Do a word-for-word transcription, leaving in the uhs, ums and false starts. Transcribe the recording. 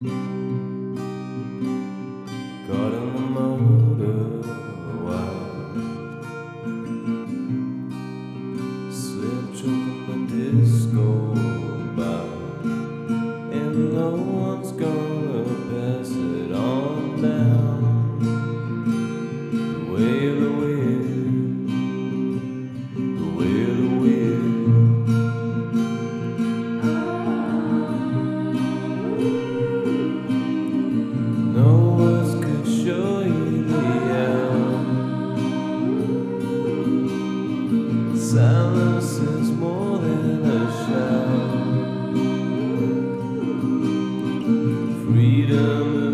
Caught in the motorway, slipped from the disco bar, and no one's gonna pass it on down. The way of the wind, the way of the wind. Silence is more than a shout. Freedom.